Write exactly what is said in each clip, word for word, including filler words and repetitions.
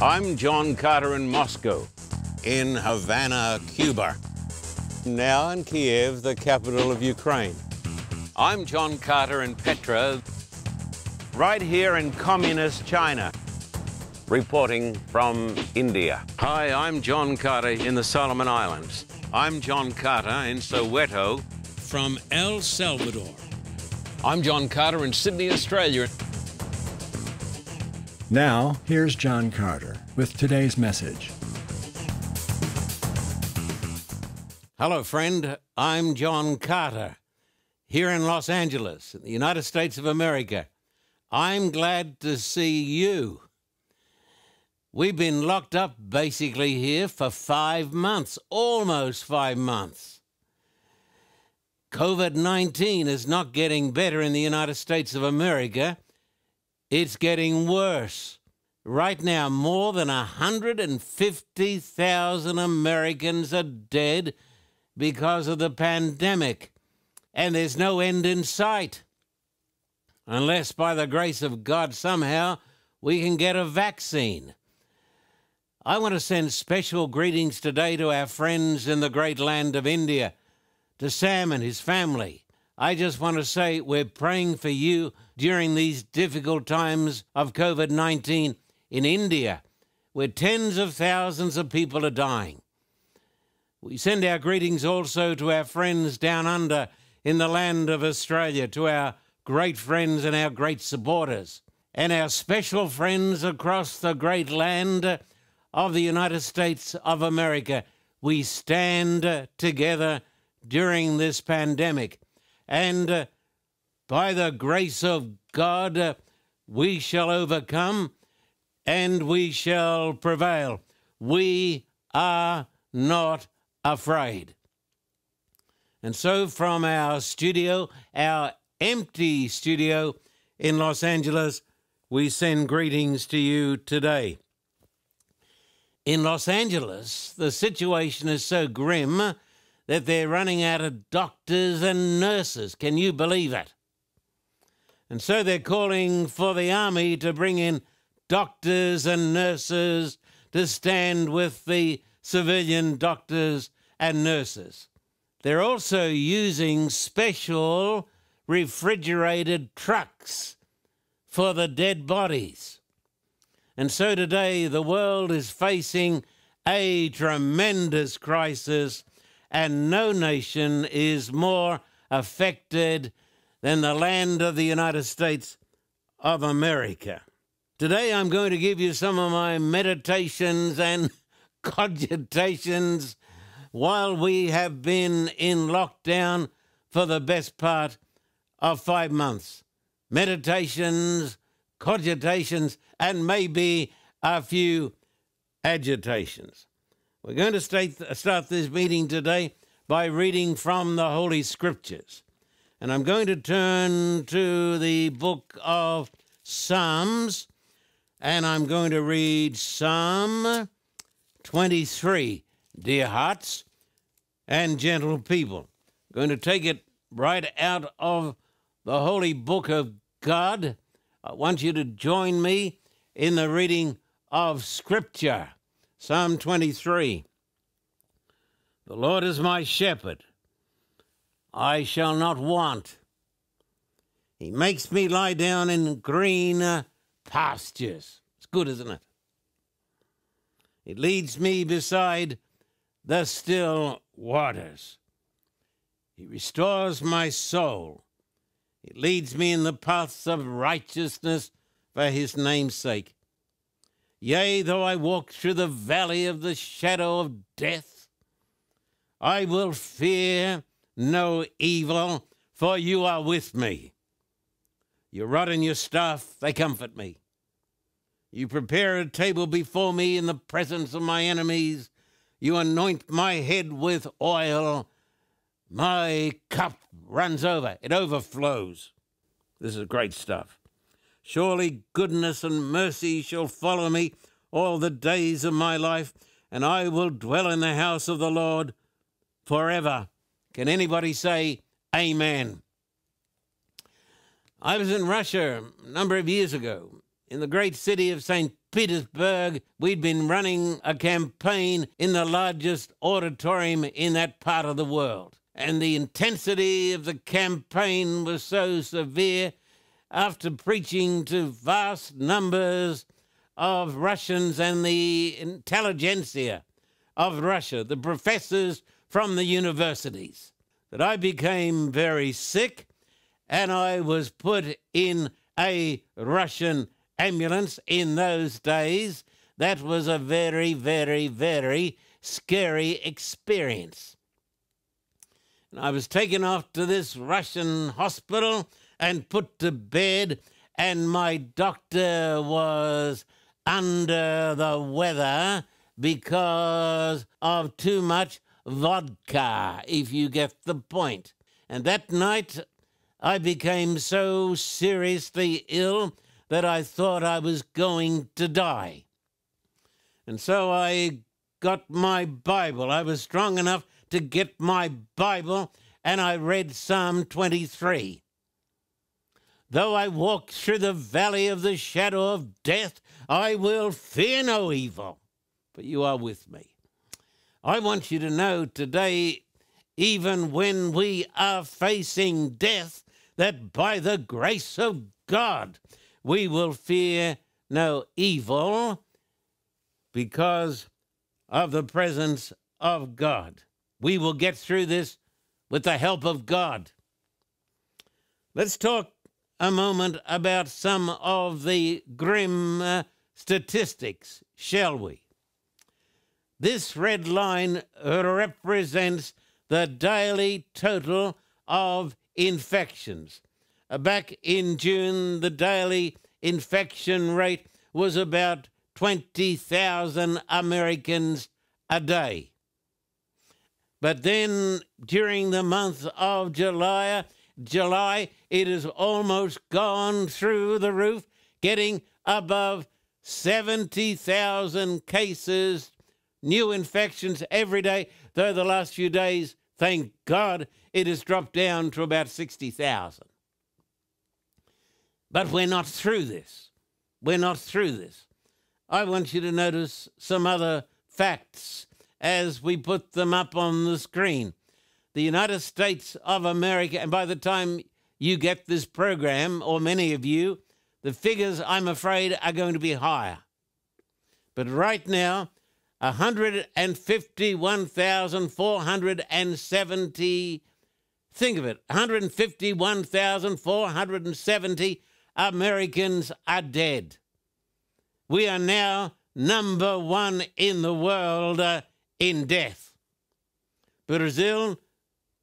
I'm John Carter in Moscow, in Havana, Cuba. Now in Kiev, the capital of Ukraine. I'm John Carter in Petra, right here in communist China, reporting from India. Hi, I'm John Carter in the Solomon Islands. I'm John Carter in Soweto. From El Salvador. I'm John Carter in Sydney, Australia. Now, here's John Carter with today's message. Hello, friend. I'm John Carter, here in Los Angeles, in the United States of America. I'm glad to see you. We've been locked up basically here for five months, almost five months. COVID nineteen is not getting better in the United States of America. It's getting worse. Right now, more than one hundred fifty thousand Americans are dead because of the pandemic, and there's no end in sight. Unless, by the grace of God, somehow we can get a vaccine. I want to send special greetings today to our friends in the great land of India, to Sam and his family. I just want to say we're praying for you during these difficult times of COVID nineteen in India, where tens of thousands of people are dying. We send our greetings also to our friends down under in the land of Australia, to our great friends and our great supporters, and our special friends across the great land of the United States of America. We stand together during this pandemic. And uh, by the grace of God, uh, we shall overcome and we shall prevail. We are not afraid. And so from our studio, our empty studio in Los Angeles, we send greetings to you today. In Los Angeles, the situation is so grim that they're running out of doctors and nurses. Can you believe it? And so they're calling for the army to bring in doctors and nurses to stand with the civilian doctors and nurses. They're also using special refrigerated trucks for the dead bodies. And so today the world is facing a tremendous crisis, and no nation is more affected than the land of the United States of America. Today I'm going to give you some of my meditations and cogitations while we have been in lockdown for the best part of five months. Meditations, cogitations, and maybe a few agitations. We're going to start this meeting today by reading from the Holy Scriptures. And I'm going to turn to the book of Psalms, and I'm going to read Psalm twenty-three, dear hearts and gentle people. I'm going to take it right out of the Holy Book of God. I want you to join me in the reading of Scripture. Psalm twenty-three, the Lord is my shepherd, I shall not want. He makes me lie down in green pastures. It's good, isn't it? He leads me beside the still waters. He restores my soul. He leads me in the paths of righteousness for his name's sake. Yea, though I walk through the valley of the shadow of death, I will fear no evil, for you are with me. Your rod and your staff, they comfort me. You prepare a table before me in the presence of my enemies. You anoint my head with oil. My cup runs over. It overflows. This is great stuff. Surely goodness and mercy shall follow me all the days of my life, and I will dwell in the house of the Lord forever. Can anybody say amen? I was in Russia a number of years ago, In the great city of Saint Petersburg, we'd been running a campaign in the largest auditorium in that part of the world. And the intensity of the campaign was so severe, after preaching to vast numbers of Russians and the intelligentsia of Russia, the professors from the universities, that I became very sick and I was put in a Russian ambulance in those days. That was a very, very, very scary experience. And I was taken off to this Russian hospital and put to bed, and my doctor was under the weather because of too much vodka, if you get the point. And that night, I became so seriously ill that I thought I was going to die. And so I got my Bible. I was strong enough to get my Bible, and I read Psalm twenty-three. Though I walk through the valley of the shadow of death, I will fear no evil. But you are with me. I want you to know today, even when we are facing death, that by the grace of God, we will fear no evil because of the presence of God. We will get through this with the help of God. Let's talk a moment about some of the grim uh, statistics, shall we? This red line represents the daily total of infections. Uh, back in June, the daily infection rate was about twenty thousand Americans a day. But then during the month of July, July, it has almost gone through the roof, getting above seventy thousand cases, new infections every day, though the last few days, thank God, it has dropped down to about sixty thousand. But we're not through this. We're not through this. I want you to notice some other facts as we put them up on the screen. The United States of America, and by the time you get this program, or many of you, the figures, I'm afraid, are going to be higher. But right now, one hundred fifty-one thousand four hundred seventy, think of it, one hundred fifty-one thousand four hundred seventy Americans are dead. We are now number one in the world uh, in death. Brazil,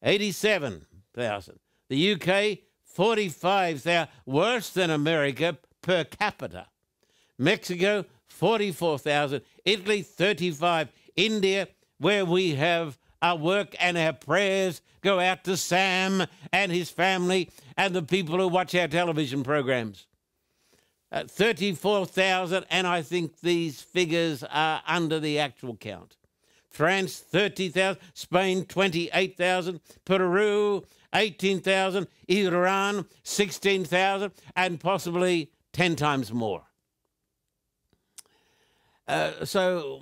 eighty-seven thousand. The U K, forty-five thousand, worse than America per capita. Mexico, forty-four thousand. Italy, thirty-five. India, where we have our work and our prayers go out to Sam and his family and the people who watch our television programs. Uh, thirty-four thousand, and I think these figures are under the actual count. France, thirty thousand. Spain, twenty-eight thousand. Peru, eighteen thousand. Iran, sixteen thousand, and possibly ten times more. Uh, so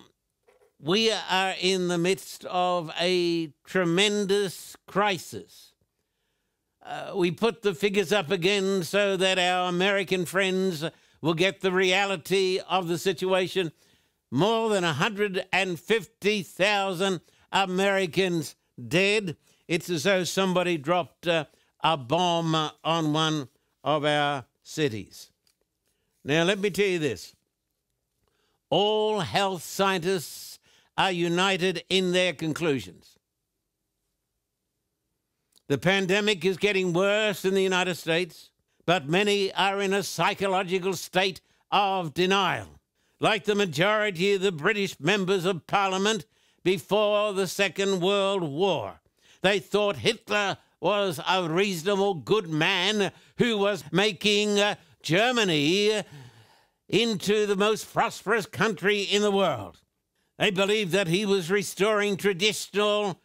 we are in the midst of a tremendous crisis. Uh, we put the figures up again so that our American friends will get the reality of the situation. More than one hundred fifty thousand Americans dead. It's as though somebody dropped uh, a bomb on one of our cities. Now, let me tell you this. All health scientists are united in their conclusions. The pandemic is getting worse in the United States, but many are in a psychological state of denial, like the majority of the British members of Parliament before the Second World War. They thought Hitler was a reasonable, good man who was making uh, Germany into the most prosperous country in the world. They believed that he was restoring traditional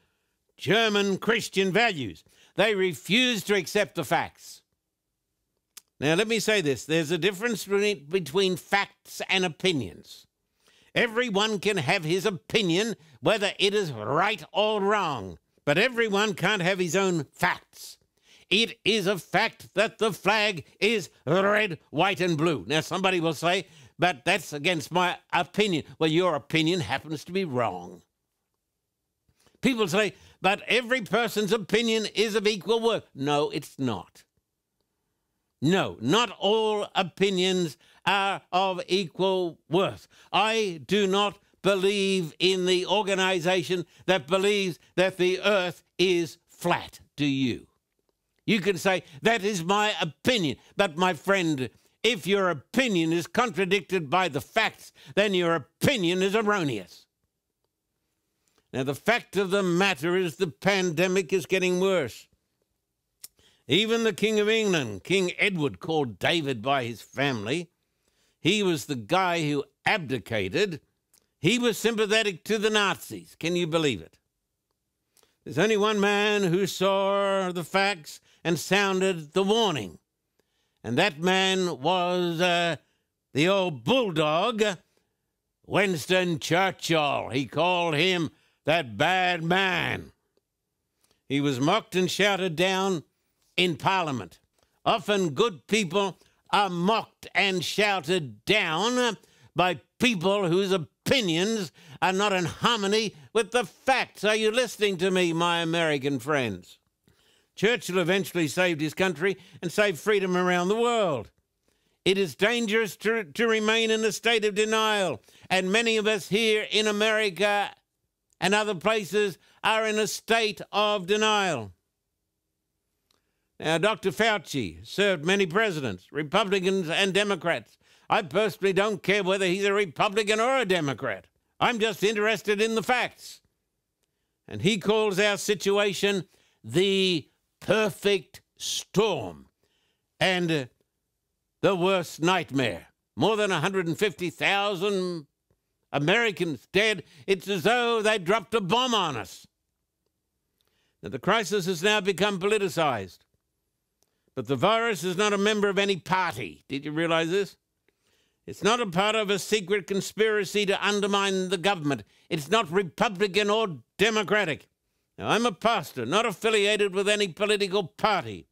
German Christian values. They refused to accept the facts. Now, let me say this. There's a difference between facts and opinions. Everyone can have his opinion, whether it is right or wrong. But everyone can't have his own facts. It is a fact that the flag is red, white, and blue. Now, somebody will say, but that's against my opinion. Well, your opinion happens to be wrong. People say, but every person's opinion is of equal worth. No, it's not. No, not all opinions are of equal worth. I do not believe in the organization that believes that the earth is flat. Do you? You can say, that is my opinion. But my friend, if your opinion is contradicted by the facts, then your opinion is erroneous. Now, the fact of the matter is the pandemic is getting worse. Even the King of England, King Edward, called David by his family. He was the guy who abdicated. He was sympathetic to the Nazis. Can you believe it? There's only one man who saw the facts and sounded the warning. And that man was uh, the old bulldog, Winston Churchill. He called him that bad man. He was mocked and shouted down in Parliament. Often good people are mocked and shouted down by people whose opinions are not in harmony with the facts. Are you listening to me, my American friends? Churchill eventually saved his country and saved freedom around the world. It is dangerous to, to remain in a state of denial, and many of us here in America and other places are in a state of denial. Now, Doctor Fauci served many presidents, Republicans and Democrats. I personally don't care whether he's a Republican or a Democrat. I'm just interested in the facts. And he calls our situation the perfect storm and the worst nightmare. More than one hundred fifty thousand Americans dead. It's as though they dropped a bomb on us. Now, the crisis has now become politicized. But the virus is not a member of any party. Did you realize this? It's not a part of a secret conspiracy to undermine the government. It's not Republican or Democratic. Now, I'm a pastor, not affiliated with any political party.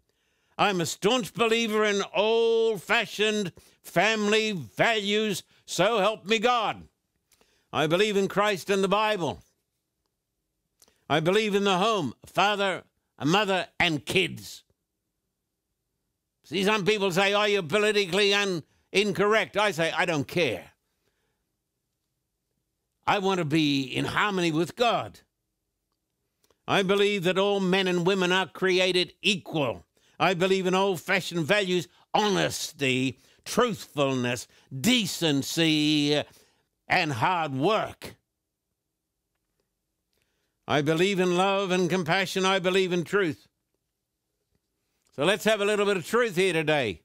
I'm a staunch believer in old-fashioned family values, so help me God. I believe in Christ and the Bible. I believe in the home, a father, a mother, and kids. See, some people say, oh, you're politically un incorrect. I say, I don't care. I want to be in harmony with God. I believe that all men and women are created equal. I believe in old-fashioned values, honesty, truthfulness, decency, and hard work. I believe in love and compassion. I believe in truth. So let's have a little bit of truth here today.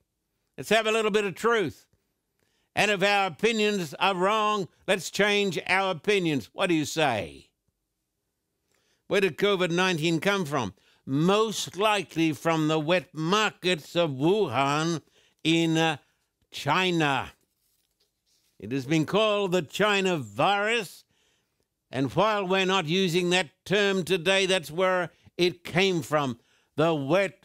Let's have a little bit of truth. And if our opinions are wrong, let's change our opinions. What do you say? Where did COVID nineteen come from? Most likely from the wet markets of Wuhan in uh, China. It has been called the China virus. And while we're not using that term today, that's where it came from. The wet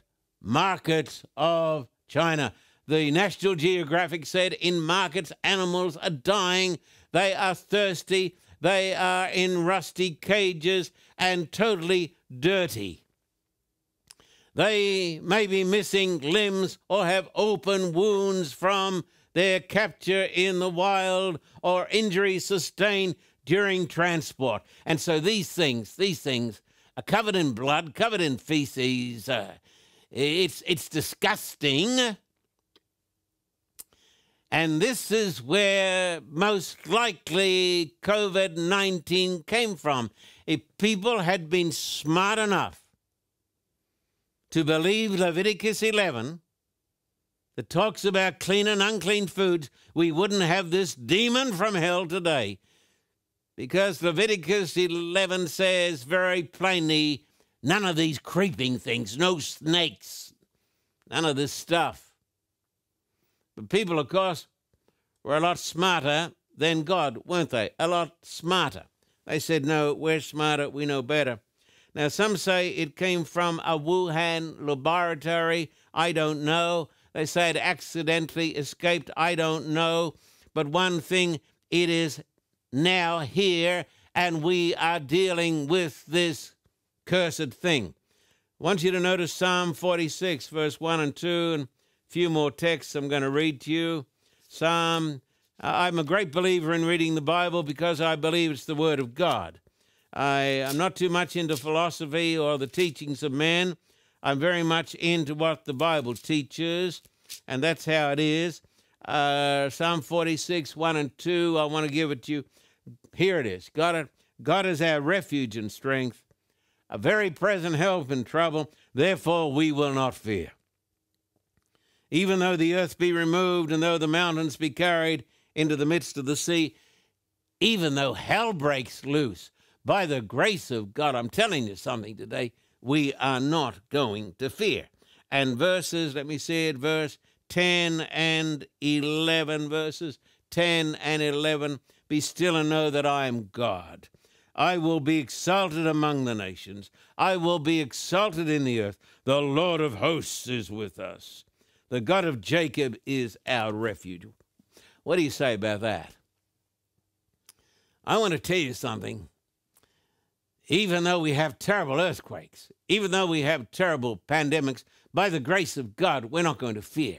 markets of China. The National Geographic said in markets, animals are dying. They are thirsty. They are in rusty cages and totally dirty. They may be missing limbs or have open wounds from their capture in the wild or injuries sustained during transport. And so these things, these things are covered in blood, covered in feces. Uh, it's, it's disgusting. And this is where most likely COVID nineteen came from. If people had been smart enough to believe Leviticus eleven, that talks about clean and unclean foods, we wouldn't have this demon from hell today. Because Leviticus eleven says very plainly, none of these creeping things, no snakes, none of this stuff. The people, of course, were a lot smarter than God, weren't they? A lot smarter. They said, no, we're smarter, we know better. Now, some say it came from a Wuhan laboratory. I don't know. They say it accidentally escaped. I don't know. But one thing, it is now here, and we are dealing with this cursed thing. I want you to notice Psalm forty-six, verse one and two, and a few more texts I'm going to read to you. Psalm, uh, I'm a great believer in reading the Bible because I believe it's the Word of God. I am not too much into philosophy or the teachings of man. I'm very much into what the Bible teaches, and that's how it is. Uh, Psalm forty-six, one and two, I want to give it to you. Here it is. God, God is our refuge and strength, a very present help in trouble. Therefore we will not fear. Even though the earth be removed and though the mountains be carried into the midst of the sea, even though hell breaks loose, by the grace of God, I'm telling you something today, we are not going to fear. And verses, let me see it, verse ten and eleven, verses ten and eleven, be still and know that I am God. I will be exalted among the nations. I will be exalted in the earth. The Lord of hosts is with us. The God of Jacob is our refuge. What do you say about that? I want to tell you something. Even though we have terrible earthquakes, even though we have terrible pandemics, by the grace of God, we're not going to fear.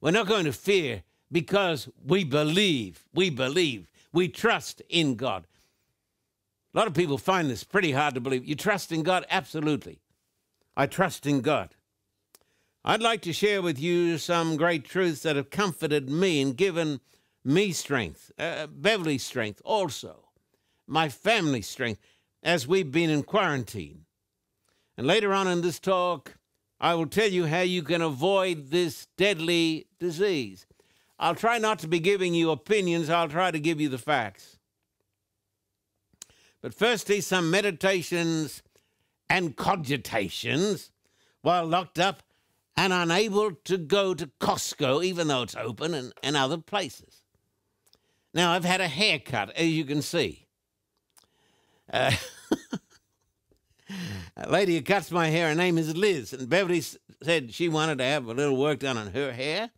We're not going to fear because we believe, we believe, we trust in God. A lot of people find this pretty hard to believe. You trust in God? Absolutely. I trust in God. I'd like to share with you some great truths that have comforted me and given me strength, uh, Beverly's strength also. My family's strength, as we've been in quarantine. And later on in this talk, I will tell you how you can avoid this deadly disease. I'll try not to be giving you opinions. I'll try to give you the facts. But firstly, some meditations and cogitations while locked up and unable to go to Costco, even though it's open, and, and other places. Now, I've had a haircut, as you can see. Uh, a lady who cuts my hair, her name is Liz, and Beverly said she wanted to have a little work done on her hair,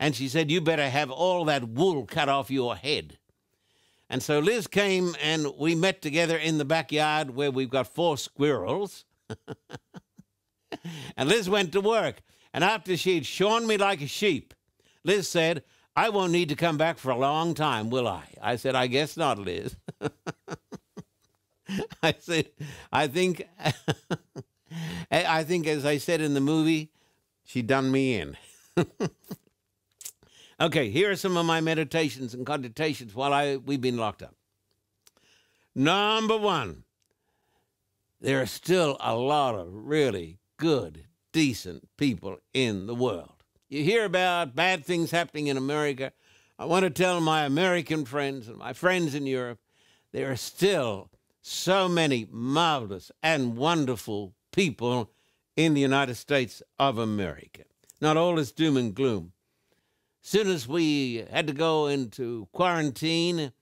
and she said, you better have all that wool cut off your head. And so Liz came, and we met together in the backyard where we've got four squirrels, and Liz went to work, and after she'd shorn me like a sheep, Liz said, I won't need to come back for a long time, will I? I said, I guess not, Liz. I said, I think, I think, as I said in the movie, she done me in. Okay, here are some of my meditations and cogitations while I we've been locked up. Number one, there are still a lot of really good, decent people in the world. You hear about bad things happening in America. I want to tell my American friends and my friends in Europe, there are still so many marvelous and wonderful people in the United States of America. Not all is doom and gloom. As soon as we had to go into quarantine,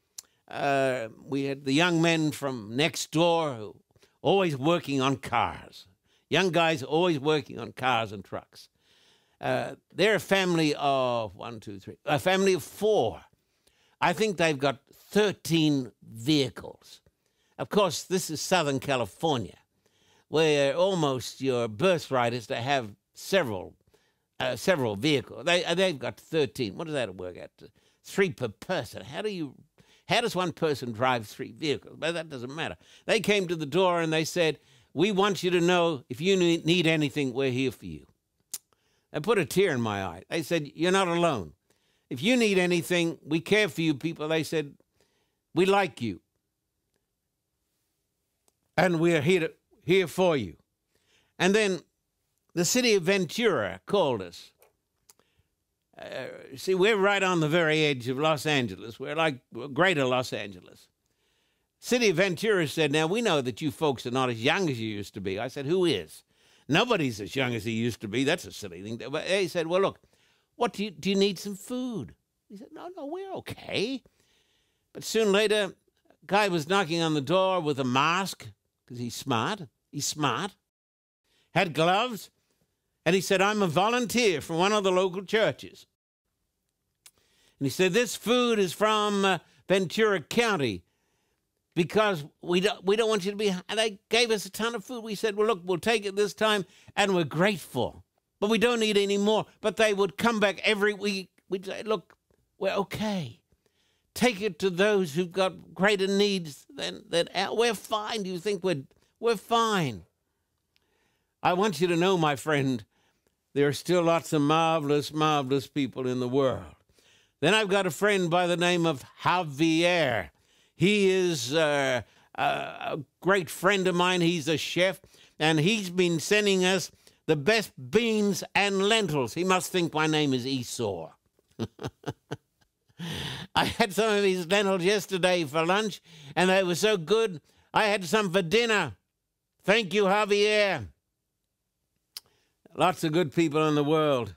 uh, we had the young men from next door who always working on cars. Young guys always working on cars and trucks. Uh, they're a family of one, two, three, a family of four. I think they've got thirteen vehicles. Of course, this is Southern California, where almost your birthright is to have several, uh, several vehicles. They, they've got thirteen. What does that work out to? Three per person. How do you, how does one person drive three vehicles? But that doesn't matter. They came to the door and they said, we want you to know if you need anything, we're here for you. I put a tear in my eye. They said, you're not alone. If you need anything, we care for you people. They said, we like you. And we're here, to, here for you. And then the city of Ventura called us. Uh, see, we're right on the very edge of Los Angeles. We're like greater Los Angeles. City of Ventura said, now, we know that you folks are not as young as you used to be. I said, who is? Nobody's as young as he used to be. That's a silly thing. But they said, well, look, What do you, do you need some food? He said, no, no, we're okay. But soon later, a guy was knocking on the door with a mask, because he's smart, he's smart, had gloves, and he said, I'm a volunteer from one of the local churches. And he said, this food is from uh, Ventura County, because we don't, we don't want you to be... And they gave us a ton of food. We said, well, look, we'll take it this time, and we're grateful. But we don't need any more. But they would come back every week. We'd say, look, we're okay. Take it to those who've got greater needs than, than our... We're fine. Do you think we're, we're fine? I want you to know, my friend, there are still lots of marvelous, marvelous people in the world. Then I've got a friend by the name of Javier. He is uh, a great friend of mine. He's a chef, and he's been sending us the best beans and lentils. He must think my name is Esau. I had some of his lentils yesterday for lunch, and they were so good. I had some for dinner. Thank you, Javier. Lots of good people in the world.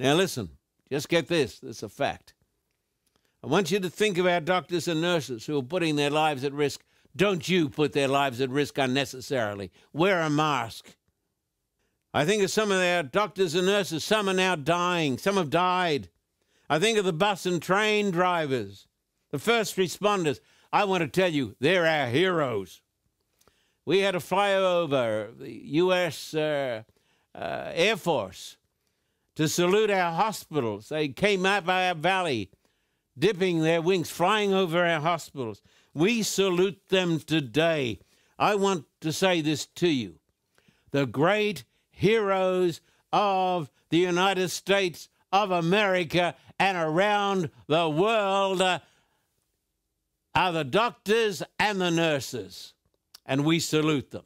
Now listen, just get this. This is a fact. I want you to think about doctors and nurses who are putting their lives at risk. Don't you put their lives at risk unnecessarily. Wear a mask. I think of some of our doctors and nurses. Some are now dying. Some have died. I think of the bus and train drivers, the first responders. I want to tell you, they're our heroes. We had a flyover, the U S Uh, uh, Air Force, to salute our hospitals. They came out by our valley, dipping their wings, flying over our hospitals. We salute them today. I want to say this to you. The great heroes of the United States of America and around the world are the doctors and the nurses, and we salute them.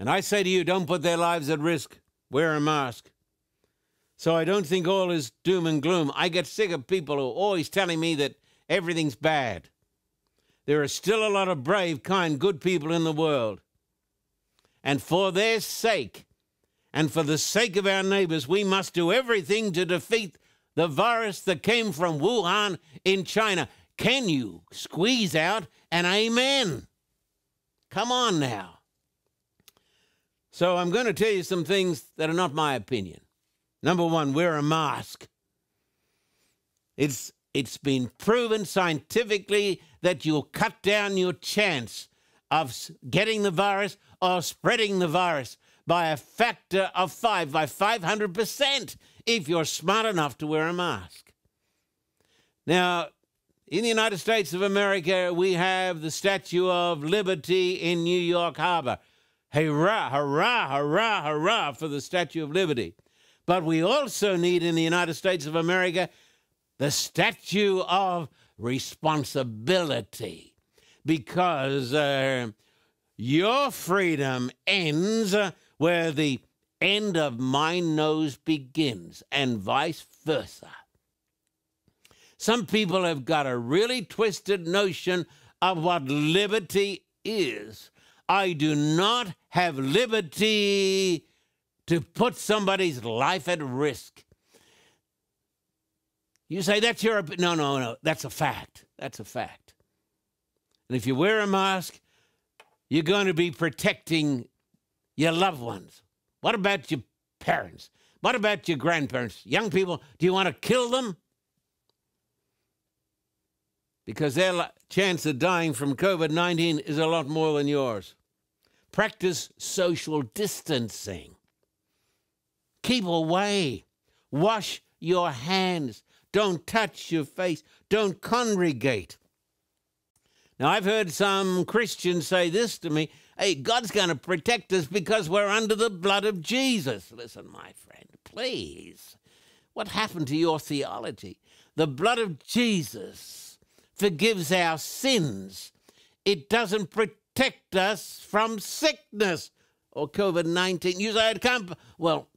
And I say to you, don't put their lives at risk. Wear a mask. So I don't think all is doom and gloom. I get sick of people who are always telling me that everything's bad. There are still a lot of brave, kind, good people in the world. And for their sake, and for the sake of our neighbors, we must do everything to defeat the virus that came from Wuhan in China. Can you squeeze out an amen? Come on now. So I'm going to tell you some things that are not my opinion. Number one, wear a mask. It's, it's been proven scientifically that you'll cut down your chance of getting the virus or spreading the virus by a factor of five, by five hundred percent, if you're smart enough to wear a mask. Now, in the United States of America, we have the Statue of Liberty in New York Harbor. Hurrah, hurrah, hurrah, hurrah for the Statue of Liberty. But we also need in the United States of America the statue of responsibility, because uh, your freedom ends where the end of my nose begins, and vice versa. Some people have got a really twisted notion of what liberty is. I do not have liberty to put somebody's life at risk. You say, that's your opinion. No, no, no, that's a fact. That's a fact. And if you wear a mask, you're going to be protecting your loved ones. What about your parents? What about your grandparents? Young people, do you want to kill them? Because their chance of dying from COVID nineteen is a lot more than yours. Practice social distancing. Keep away. Wash your hands. Don't touch your face. Don't congregate. Now, I've heard some Christians say this to me, hey, God's going to protect us because we're under the blood of Jesus. Listen, my friend, please. What happened to your theology? The blood of Jesus forgives our sins. It doesn't protect us from sickness or COVID nineteen. You say it can't. Well,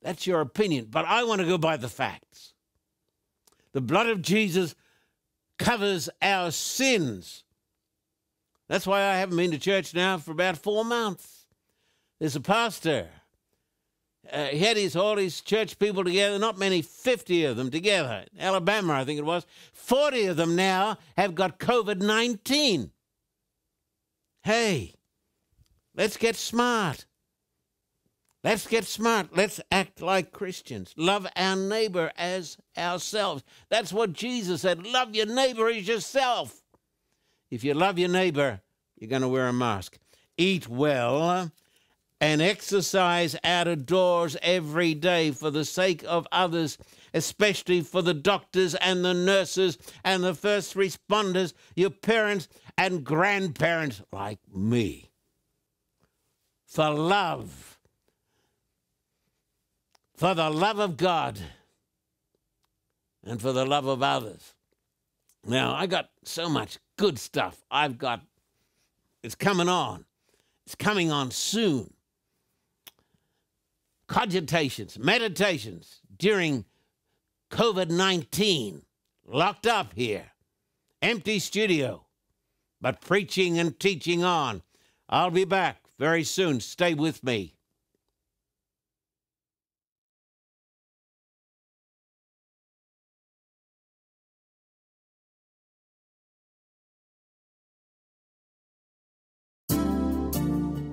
that's your opinion, but I want to go by the facts. The blood of Jesus covers our sins. That's why I haven't been to church now for about four months. There's a pastor Uh, he had his, all his church people together, not many, fifty of them together. Alabama, I think it was. forty of them now have got COVID nineteen. Hey, let's get smart. Let's get smart. Let's act like Christians. Love our neighbor as ourselves. That's what Jesus said. Love your neighbor as yourself. If you love your neighbor, you're going to wear a mask. Eat well and exercise out of doors every day for the sake of others, especially for the doctors and the nurses and the first responders, your parents and grandparents like me. For love. For the love of God and for the love of others. Now, I got so much good stuff. I've got, it's coming on. It's coming on soon. Cogitations, meditations during COVID nineteen. Locked up here. Empty studio. But preaching and teaching on. I'll be back very soon. Stay with me.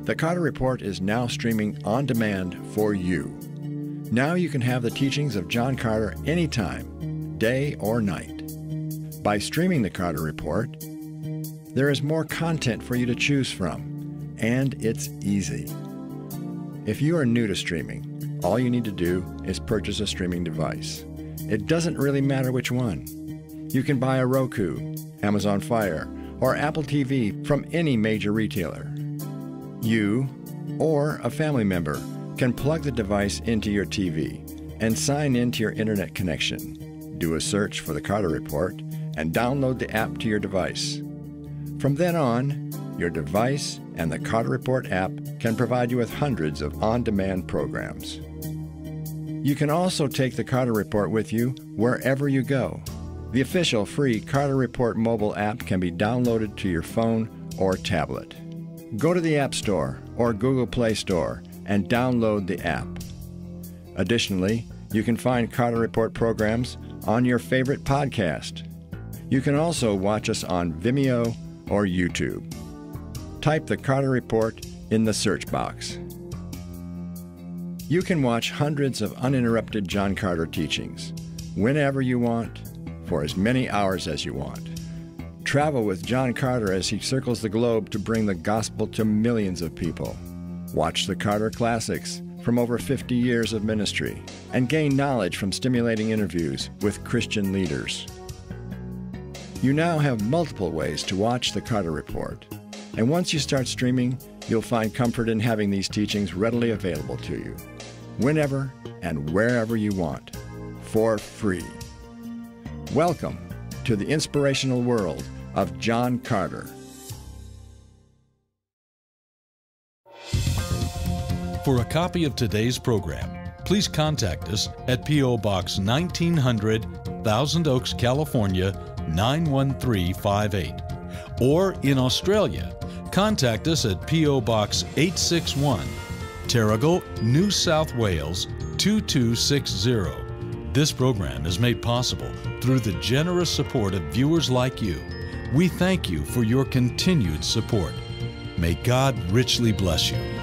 The Carter Report is now streaming on demand for you. Now you can have the teachings of John Carter anytime, day or night. By streaming the Carter Report, there is more content for you to choose from, and it's easy. If you are new to streaming, all you need to do is purchase a streaming device. It doesn't really matter which one. You can buy a Roku, Amazon Fire, or Apple T V from any major retailer. You or a family member can plug the device into your T V and sign into your internet connection. Do a search for the Carter Report and download the app to your device. From then on, your device and the Carter Report app can provide you with hundreds of on-demand programs. You can also take the Carter Report with you wherever you go. The official free Carter Report mobile app can be downloaded to your phone or tablet. Go to the App Store or Google Play Store and download the app. Additionally, you can find Carter Report programs on your favorite podcast. You can also watch us on Vimeo or YouTube. Type the Carter Report in the search box. You can watch hundreds of uninterrupted John Carter teachings whenever you want, for as many hours as you want. Travel with John Carter as he circles the globe to bring the gospel to millions of people. Watch the Carter Classics from over fifty years of ministry and gain knowledge from stimulating interviews with Christian leaders. You now have multiple ways to watch the Carter Report, and once you start streaming, you'll find comfort in having these teachings readily available to you, whenever and wherever you want, for free. Welcome to the inspirational world of John Carter. For a copy of today's program, please contact us at P O Box nineteen hundred, Thousand Oaks, California nine one three five eight. Or in Australia, contact us at P O Box eight six one, Terrigal, New South Wales two two six zero. This program is made possible through the generous support of viewers like you. We thank you for your continued support. May God richly bless you.